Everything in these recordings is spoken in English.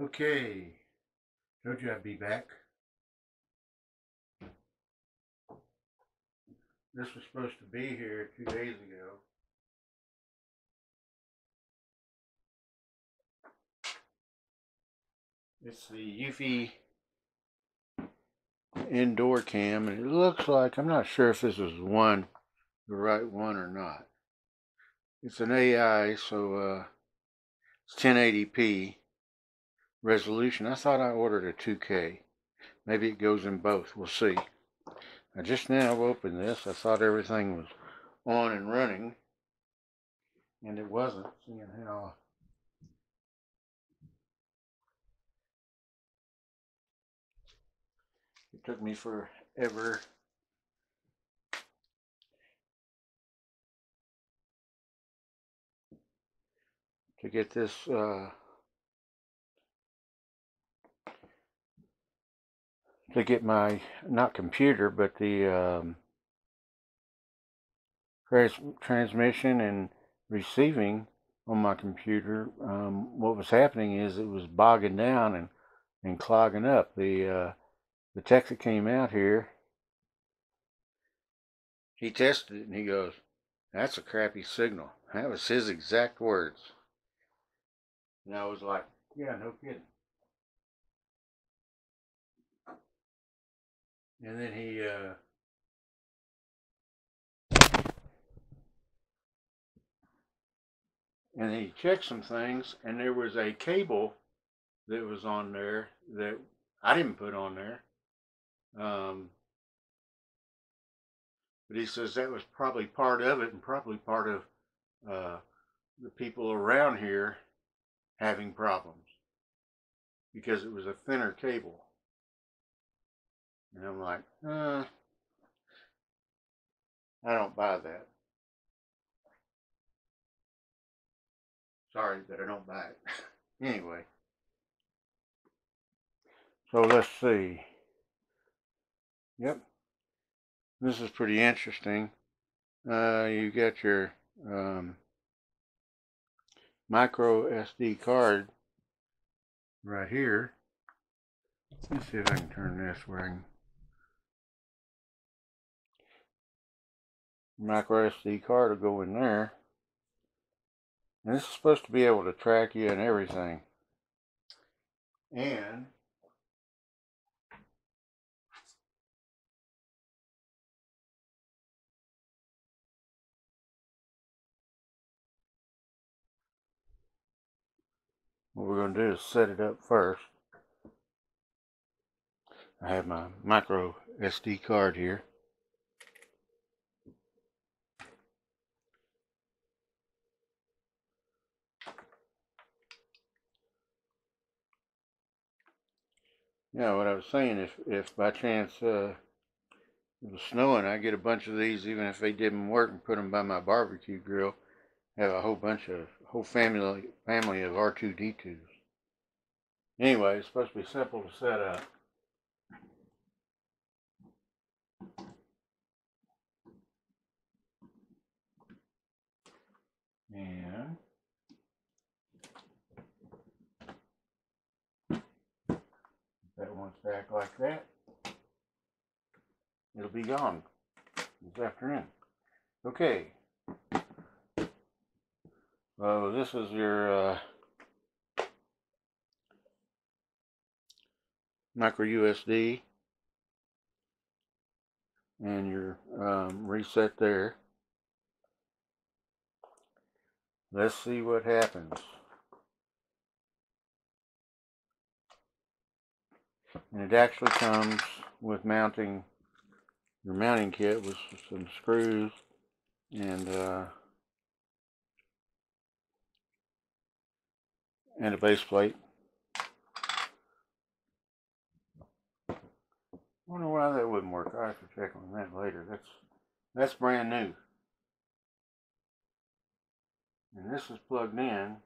Okay, told you I'd be back. This was supposed to be here 2 days ago. It's the Eufy indoor cam, and it looks like, I'm not sure if this is the right one or not. It's an AI, so it's 1080p resolution. I thought I ordered a 2K. Maybe it goes in both. We'll see. I just now opened this. I thought everything was on and running, and it wasn't. Seeing how it took me forever. To get this to get my, not computer, but the transmission and receiving on my computer. What was happening is it was bogging down and clogging up. The tech that came out here, he tested it and he goes, "That's a crappy signal." That was his exact words. And I was like, yeah, no kidding. And then he checked some things, and there was a cable that was on there that I didn't put on there. But he says that was probably part of it, and probably part of the people around here having problems, because it was a thinner cable. And I'm like, I don't buy that. Sorry, but I don't buy it. Anyway, so let's see. Yep, this is pretty interesting. You got your micro SD card right here. Let's see if I can turn this where I can. Micro SD card will go in there, and this is supposed to be able to track you and everything. And what we're going to do is set it up first. I have my micro SD card here. Yeah, what I was saying, if by chance it was snowing, I get a bunch of these, even if they didn't work, and put them by my barbecue grill. Have a whole bunch of whole family of R2D2s. Anyway, it's supposed to be simple to set up. And that one's back like that. It'll be gone this afternoon. Okay. So this is your micro USB and your reset there. Let's see what happens. And it actually comes with mounting, your mounting kit with some screws and a base plate. Wonder why that wouldn't work. I have to check on that later. That's brand new. And this is plugged in.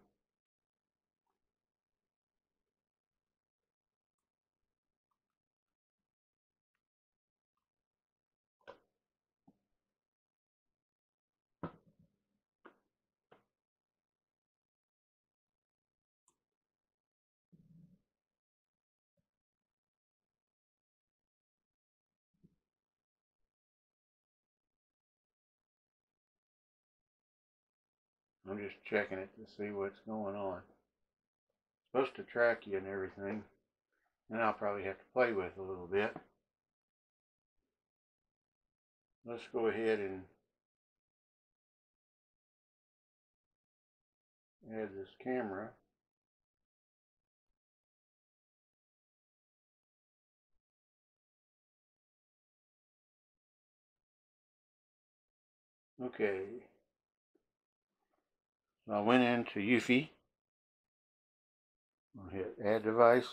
I'm just checking it to see what's going on. It's supposed to track you and everything, and I'll probably have to play with it a little bit. Let's go ahead and add this camera. Okay, so I went into Eufy. I'll hit add device.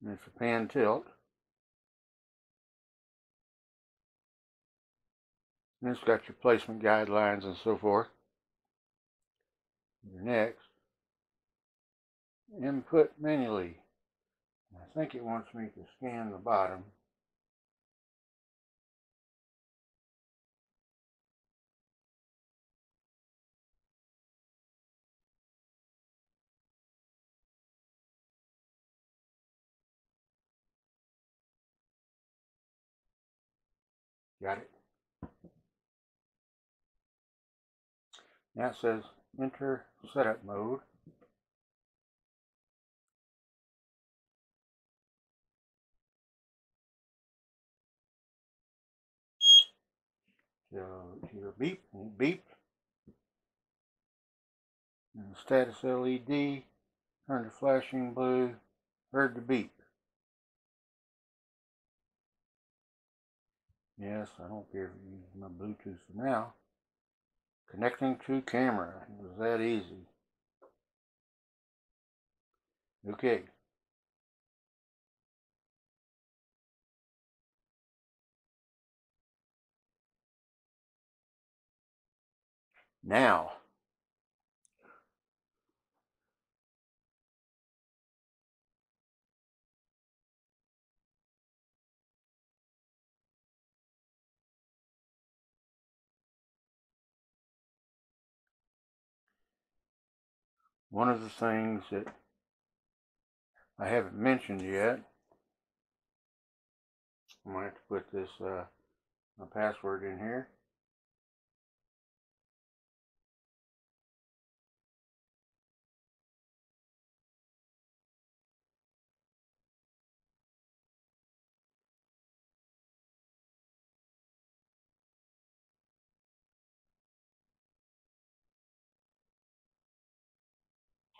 And it's a pan tilt. And it's got your placement guidelines and so forth. Your next. Input manually. I think it wants me to scan the bottom. Got it. Now it says enter setup mode. So your beep, beep, and the status LED, turned to flashing blue, heard the beep. Yes, I don't care if you use my Bluetooth for now. Connecting to camera, it was that easy. Okay. Now, one of the things that I haven't mentioned yet, I might have to put this my password in here.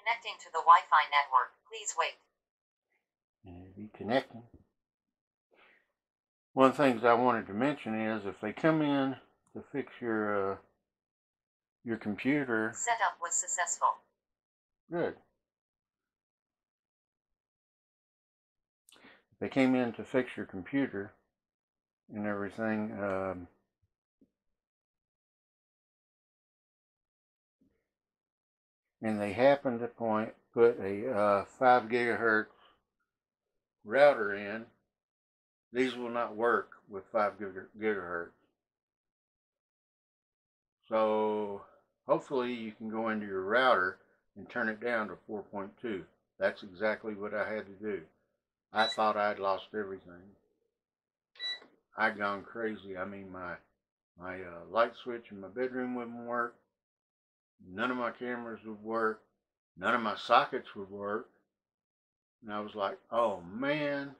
Connecting to the Wi-Fi network. Please wait. Reconnecting. One of the things I wanted to mention is if they come in to fix your computer. Setup was successful. Good. If they came in to fix your computer and everything. And they happened to put a 5 gigahertz router in, these will not work with 5 gigahertz. So hopefully you can go into your router and turn it down to 4.2. That's exactly what I had to do. I thought I'd lost everything. I'd gone crazy. I mean, my light switch in my bedroom wouldn't work. None of my cameras would work. None of my sockets would work. And I was like, oh man.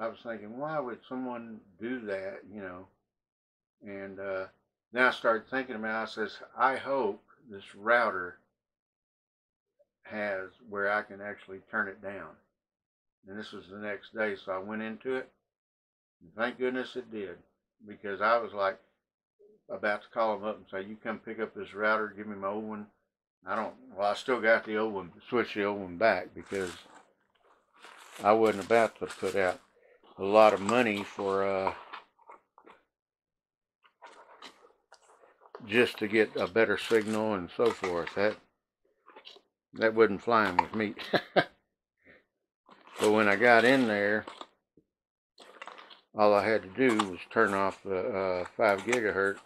I was thinking, why would someone do that, you know? And then I started thinking about it. I says, I hope this router has where I can actually turn it down. And this was the next day, so I went into it. And thank goodness it did. Because I was like, about to call them up and say, you come pick up this router, give me my old one. I still got the old one, switch the old one back because I wasn't about to put out a lot of money for just to get a better signal and so forth. That wasn't flying with me. But when I got in there, all I had to do was turn off the 5 gigahertz.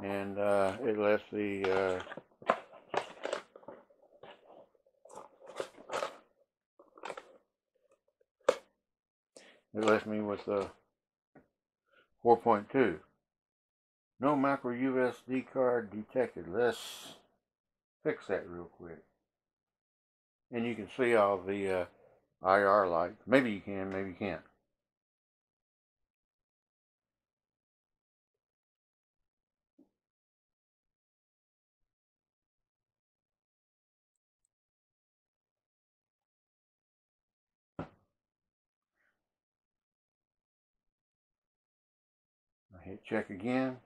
And it left the It left me with the 4.2. No micro USB card detected. Let's fix that real quick. And you can see all the IR lights. Maybe you can, maybe you can't. Hit check again,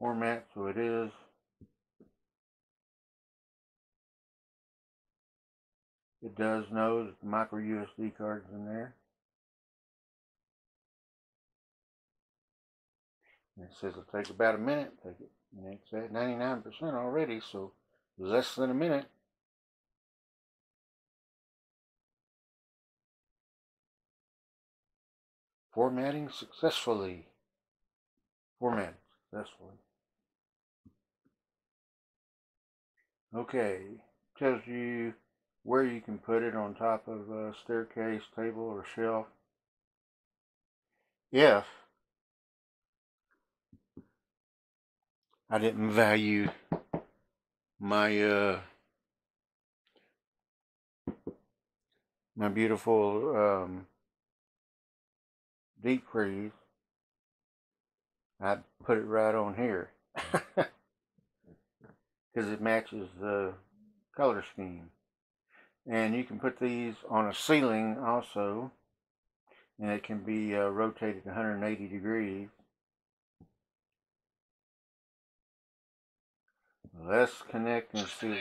format, so it is it does know that the micro USB card's in there, and it says it'll take about a minute. Take it, and it's at 99% already, so less than a minute. Formatting successfully. Format successfully. Okay, tells you where you can put it, on top of a staircase, table, or shelf. If I didn't value my my beautiful deep freeze, I'd put it right on here because it matches the color scheme. And you can put these on a ceiling also, and it can be rotated 180 degrees. Let's connect and see.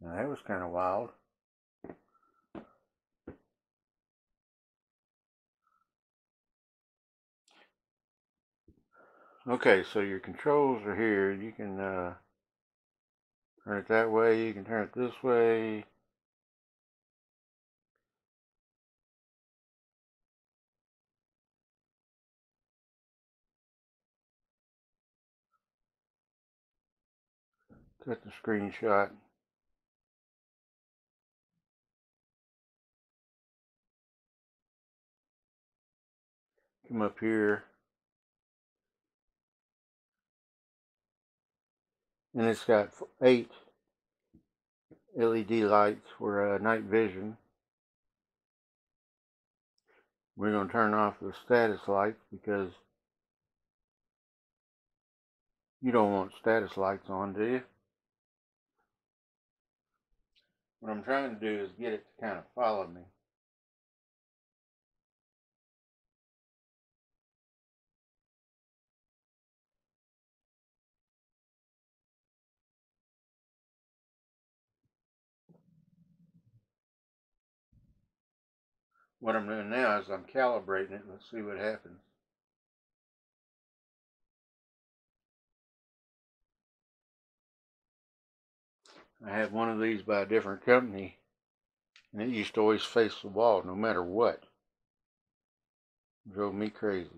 Now that was kind of wild. Okay, so your controls are here. You can turn it that way. You can turn it this way. Cut the screenshot. Come up here, and it's got 8 LED lights for night vision. We're going to turn off the status lights because you don't want status lights on, do you? What I'm trying to do is get it to kind of follow me. What I'm doing now is I'm calibrating it. Let's see what happens. I have one of these by a different company, and it used to always face the wall no matter what. It drove me crazy.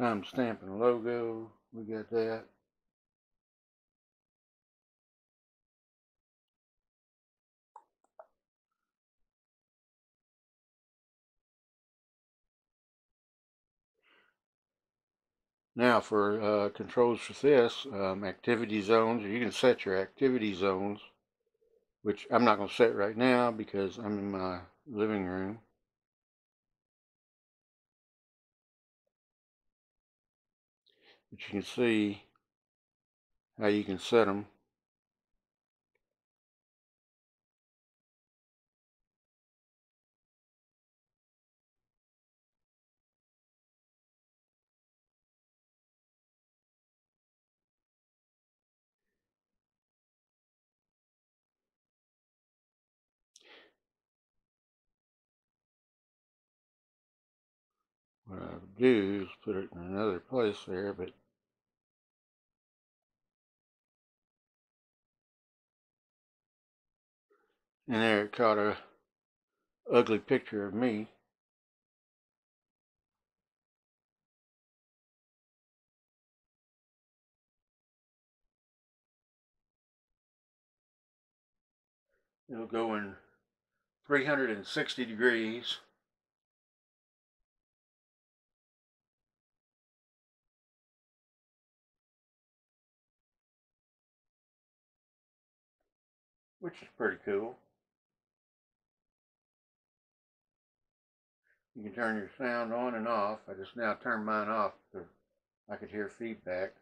Timestamp and logo, we got that. Now for controls for this, activity zones, you can set your activity zones, which I'm not going to set right now because I'm in my living room. But you can see how you can set them. What I'll do is put it in another place there, but And there it caught a ugly picture of me. It'll go in 360 degrees. Which is pretty cool. You can turn your sound on and off. I just now turned mine off because I could hear feedback.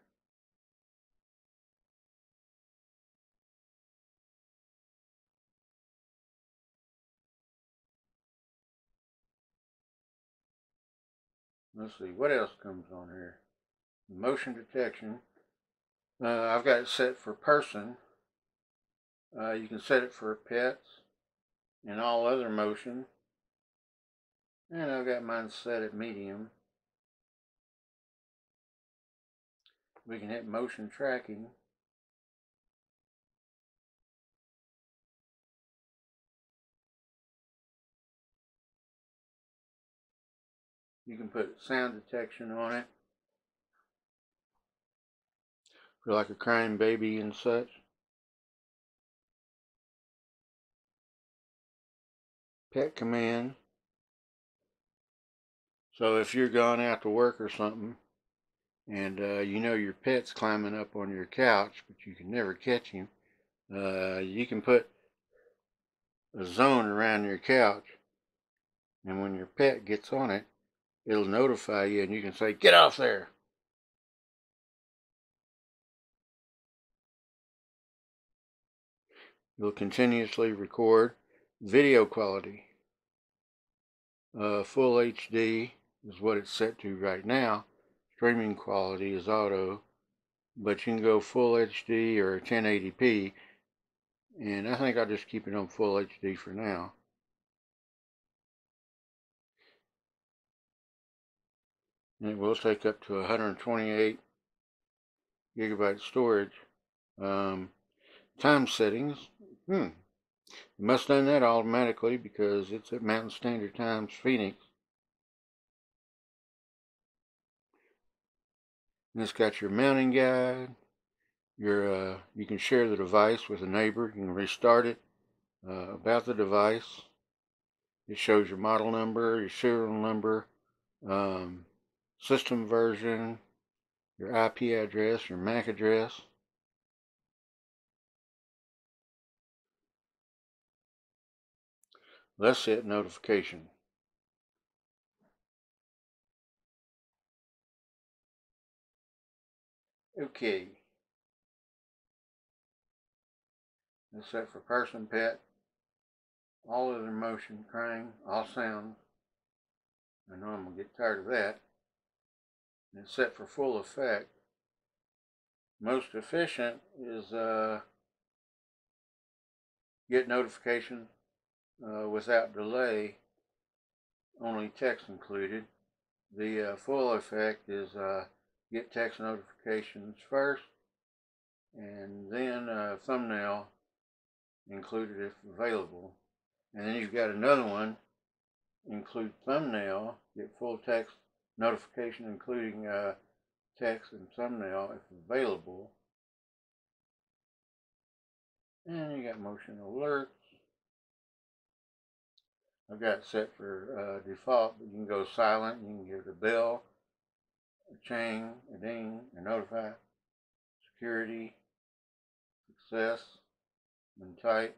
Let's see, what else comes on here? Motion detection. I've got it set for person. You can set it for pets and all other motion. And I've got mine set at medium. We can hit motion tracking. You can put sound detection on it. For like a crying baby and such. Pet command. So if you're gone out to work or something and you know your pet's climbing up on your couch but you can never catch him, you can put a zone around your couch, and when your pet gets on it, it'll notify you and you can say, "Get off there!" It'll continuously record. Video quality, full HD is what it's set to right now. Streaming quality is auto, but you can go full HD or 1080p, and I think I'll just keep it on full HD for now. And it will take up to 128 gigabyte storage. Time settings, You must have done that automatically because it's at Mountain Standard Time, Phoenix. And it's got your mounting guide. Your you can share the device with a neighbor. You can restart it. About the device, it shows your model number, your serial number, system version, your IP address, your MAC address. Let's hit notification. Okay. It's set for person, pet, all other motion, crying, all sounds. I know I'm going to get tired of that. And it's set for full effect. Most efficient is get notification. Without delay, only text included. The full effect is get text notifications first, and then a thumbnail included if available. And then you've got another one, include thumbnail, get full text notification including text and thumbnail if available. And you got motion alerts. I've got it set for default, but you can go silent. You can give it a bell, a chain, a ding, a notify, security, success, and type.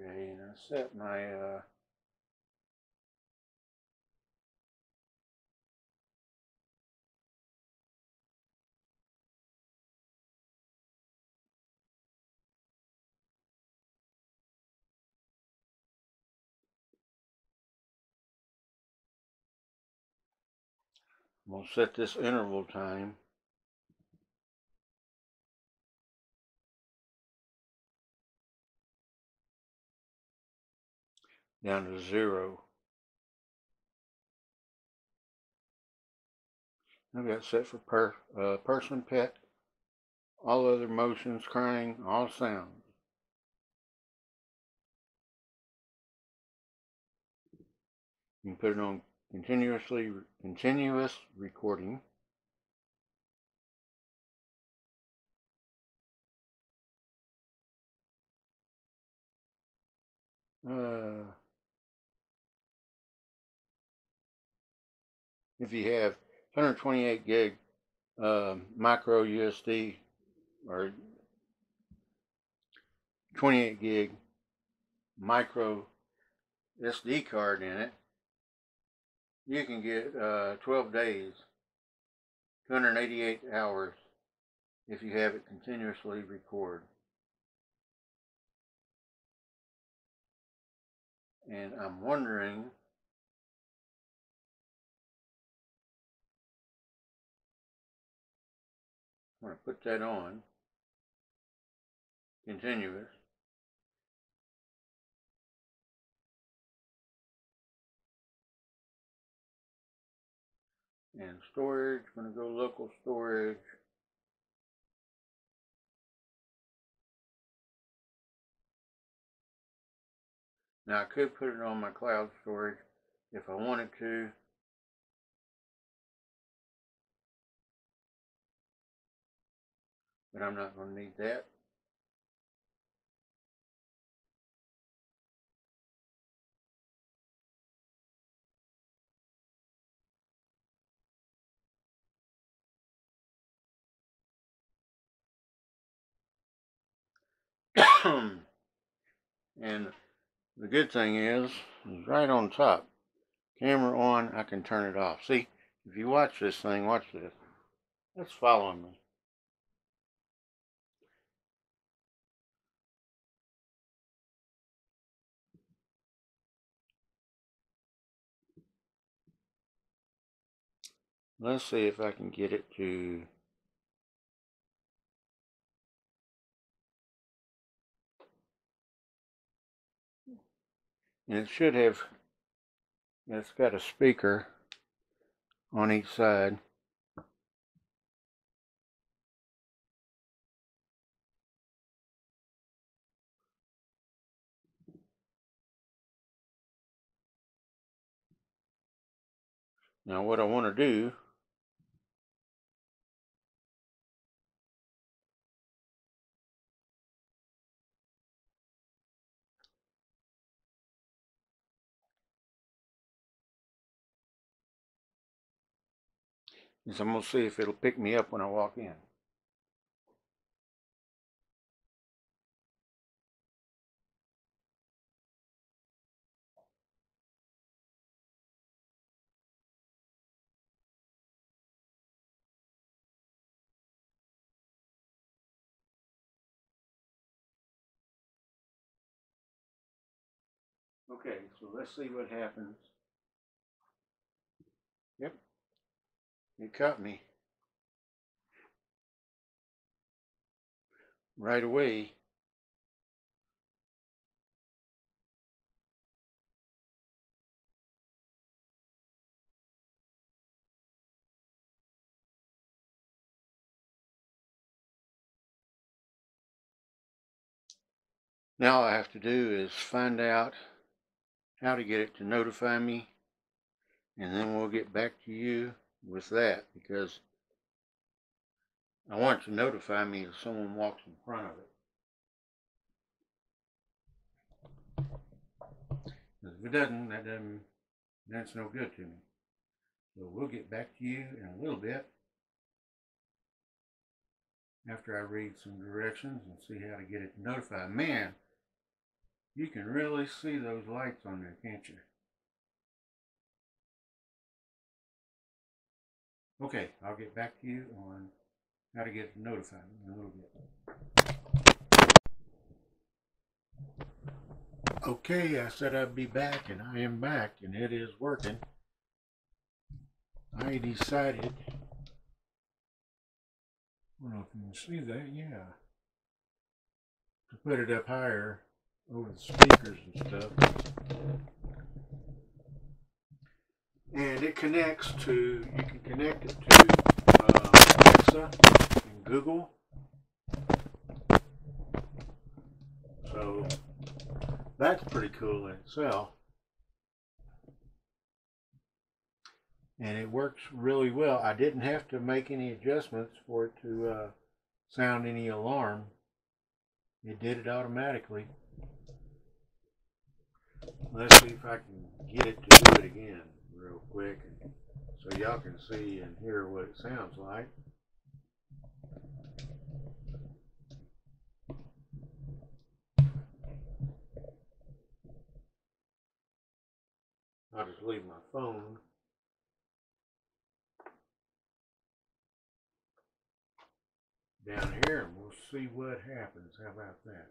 Okay, and I set my I'm going to set this interval time down to 0. I've got set for person, pet, all other motions, crying, all sounds. You can put it on continuous recording. If you have 128 gig micro USD or 28 gig micro SD card in it, you can get 12 days, 288 hours if you have it continuously record. And I'm wondering I'm going to put that on continuous. And storage, I'm going to go local storage. Now I could put it on my cloud storage if I wanted to. But I'm not going to need that. And the good thing is right on top, camera on, I can turn it off. See, if you watch this thing, watch this. It's following me. Let's see if I can get it to and it should have, it's got a speaker on each side. Now what I want to do is I'm going to see if it'll pick me up when I walk in. Okay, so let's see what happens. Yep. It caught me right away. Now all I have to do is find out how to get it to notify me, and then we'll get back to you with that, because I want to notify me if someone walks in front of it. If it doesn't, that's no good to me. So we'll get back to you in a little bit after I read some directions and see how to get it to notify. Man, you can really see those lights on there, can't you? Okay, I'll get back to you on how to get notified in a little bit. Okay, I said I'd be back, and I am back, and it is working. I decided, I don't know if you can see that, yeah, to put it up higher over the speakers and stuff. And it connects to, you can connect it to Alexa and Google. So that's pretty cool in itself. And it works really well. I didn't have to make any adjustments for it to sound any alarm. It did it automatically. Let's see if I can get it to do it again real quick, and so y'all can see and hear what it sounds like. I'll just leave my phone. Down here, and we'll see what happens. How about that?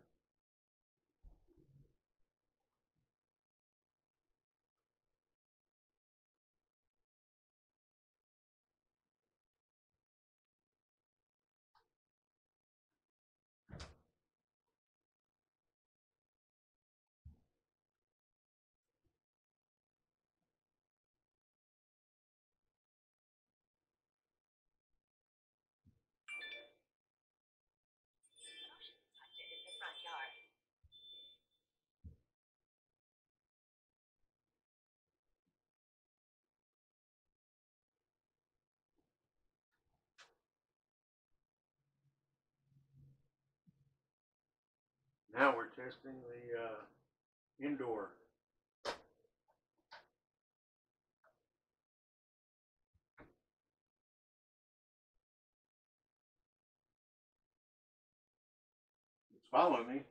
Now we're testing the indoor. It's following me.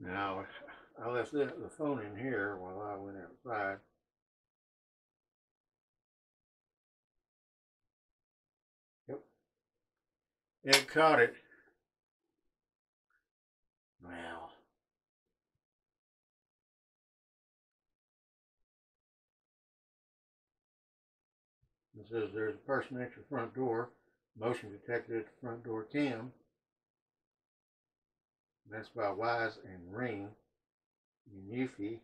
Now, I left the phone in here while I went outside. Yep. It caught it. Wow. It says there's a person at your front door. Motion detected at the front door cam. That's by Wyze and Ring. And Eufy,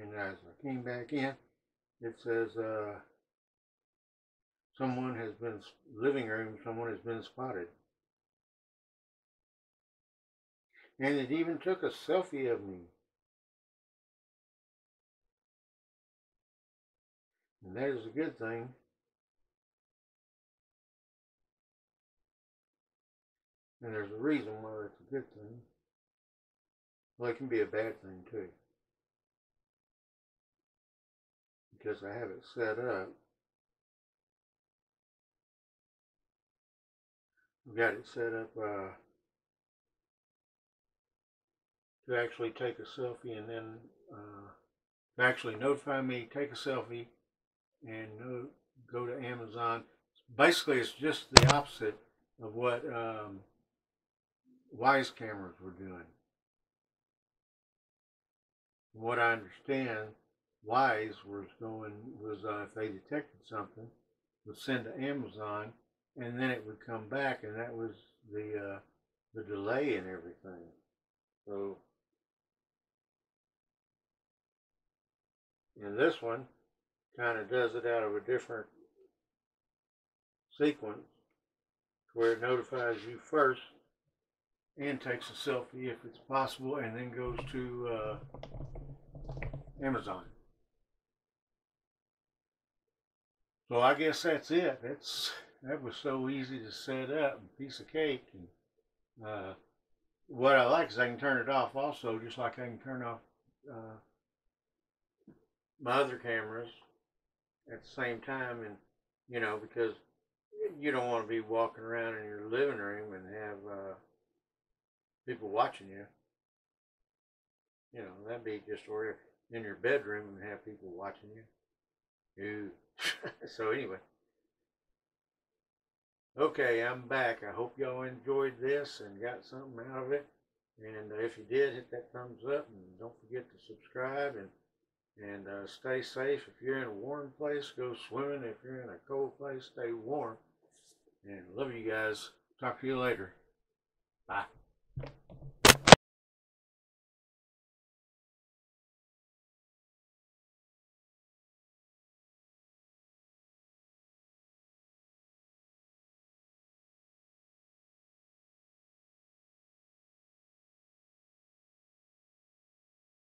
and as I came back in, it says living room, someone has been spotted. And it even took a selfie of me. And that is a good thing. And there's a reason why it's a good thing. Well, it can be a bad thing too, because I have it set up. I've got it set up to actually take a selfie and then to actually notify me, take a selfie, and go to Amazon. Basically, it's just the opposite of what Wyze cameras were doing. From what I understand, Wyze was if they detected something, would send to Amazon, and then it would come back, and that was the delay and everything. So, and this one kind of does it out of a different sequence, where it notifies you first, and takes a selfie if it's possible, and then goes to Amazon. So I guess that's it. That was so easy to set up, and piece of cake. And what I like is I can turn it off also, just like I can turn off my other cameras at the same time. And you know, because you don't want to be walking around in your living room and have people watching you. You know, that'd be just horrific. In your bedroom and have people watching you. Ew. So anyway. Okay, I'm back. I hope y'all enjoyed this and got something out of it. And if you did, hit that thumbs up and don't forget to subscribe and stay safe. If you're in a warm place, go swimming. If you're in a cold place, stay warm. And love you guys. Talk to you later. Bye.